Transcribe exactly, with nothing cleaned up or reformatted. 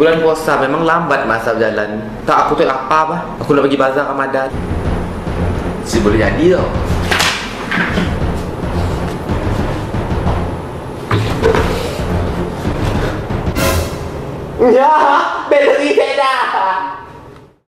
Bulan puasa memang lambat masa berjalan. Tak, aku tu lapar bah. Aku nak pergi bazar Ramadan. Si boleh jadi tau. Ya, bateri saya dah.